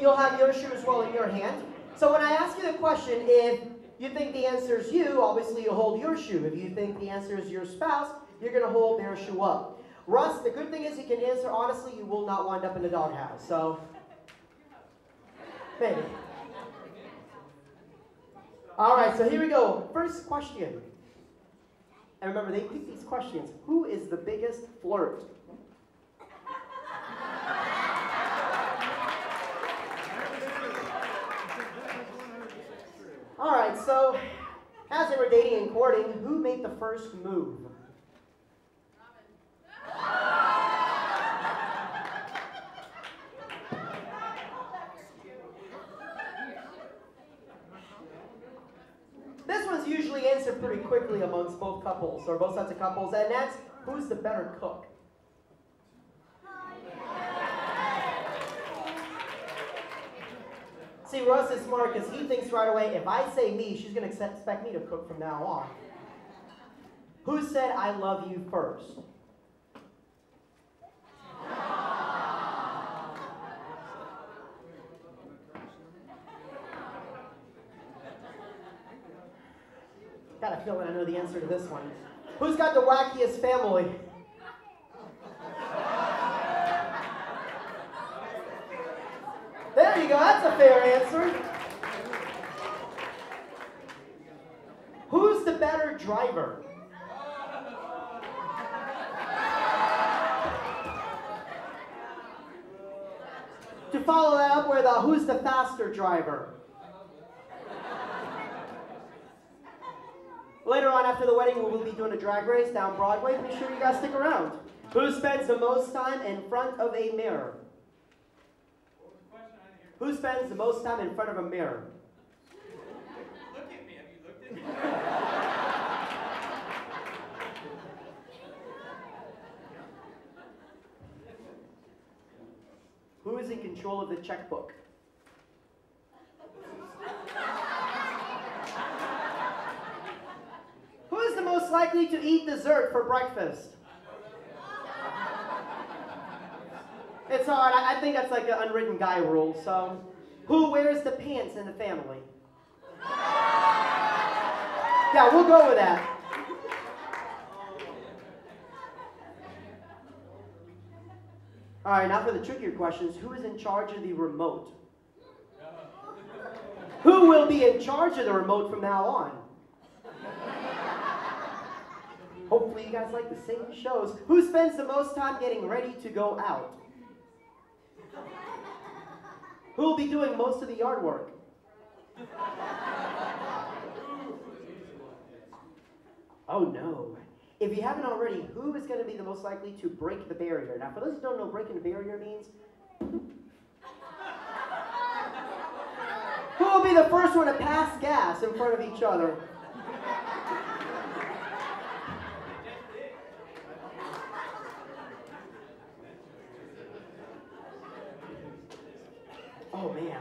you'll have your shoe as well in your hand. So when I ask you the question, if you think the answer is you, obviously you'll hold your shoe. If you think the answer is your spouse, you're going to hold their shoe up. Russ, the good thing is you can answer honestly. You will not wind up in a doghouse. So, maybe. All right, so here we go. First question. And remember, they pick these questions. Who is the biggest flirt? All right, so as they were dating and courting, who made the first move? This one's usually answered pretty quickly amongst both couples, or both sets of couples, and that's who's the better cook? See, Russ is smart because he thinks right away, if I say me, she's going to expect me to cook from now on. Who said I love you first? Got a feeling I know the answer to this one. Who's got the wackiest family? There you go, that's a fair answer. Who's the better driver? To follow that up with who's the faster driver? Later on after the wedding, we'll be doing a drag race down Broadway. Make sure you guys stick around. Who spends the most time in front of a mirror? Who spends the most time in front of a mirror? Look at me, have you looked at me? Who is in control of the checkbook? Who is the most likely to eat dessert for breakfast? It's hard. I think that's like an unwritten guy rule. So, who wears the pants in the family? Yeah, we'll go with that. All right, now for the trickier questions. Who is in charge of the remote? Who will be in charge of the remote from now on? Hopefully you guys like the same shows. Who spends the most time getting ready to go out? Who will be doing most of the yard work? Oh no. If you haven't already, who is going to be the most likely to break the barrier? Now for those who don't know, breaking the barrier means... Who will be the first one to pass gas in front of each other? Oh, man.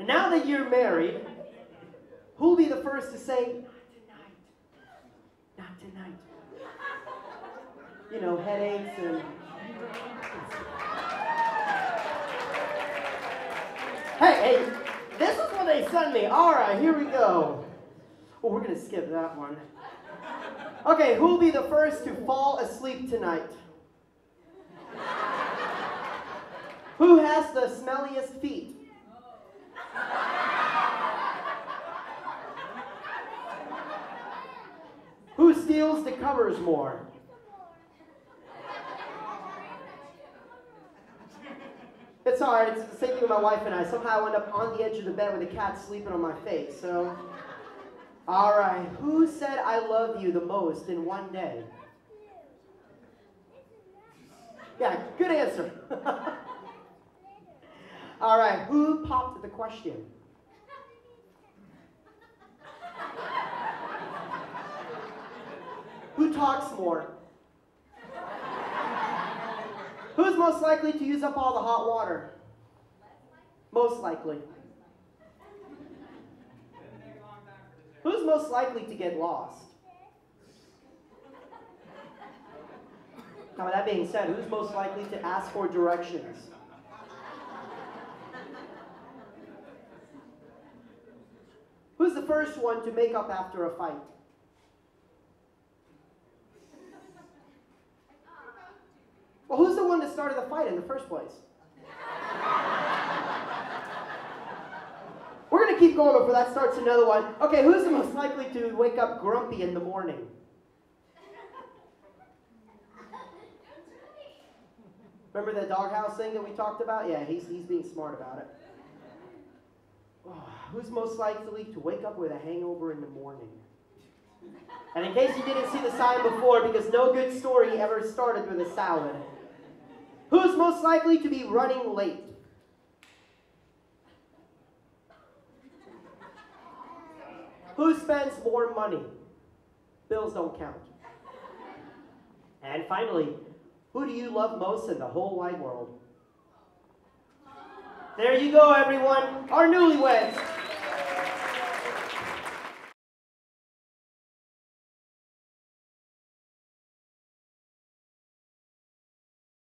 And now that you're married, who'll be the first to say, not tonight, not tonight? You know, headaches and... Hey, this is what they send me. All right, here we go. Oh, we're going to skip that one. Okay, who'll be the first to fall asleep tonight? Who has the smelliest feet? Who steals the covers more? It's hard, it's the same thing with my wife and I. Somehow I end up on the edge of the bed with a cat sleeping on my face, so. All right, who said I love you the most in one day? Yeah, good answer. All right, who popped the question? Who talks more? Who's most likely to use up all the hot water? Most likely. Who's most likely to get lost? Now, with that being said, who's most likely to ask for directions? Who's the first one to make up after a fight? Well, who's the one that started the fight in the first place? We're going to keep going before that starts another one. Okay, who's the most likely to wake up grumpy in the morning? Remember the doghouse thing that we talked about? Yeah, he's being smart about it. Oh, who's most likely to wake up with a hangover in the morning? And in case you didn't see the sign before, because no good story ever started with a salad. Who's most likely to be running late? Who spends more money? Bills don't count. And finally, who do you love most in the whole wide world? There you go, everyone, our newlyweds.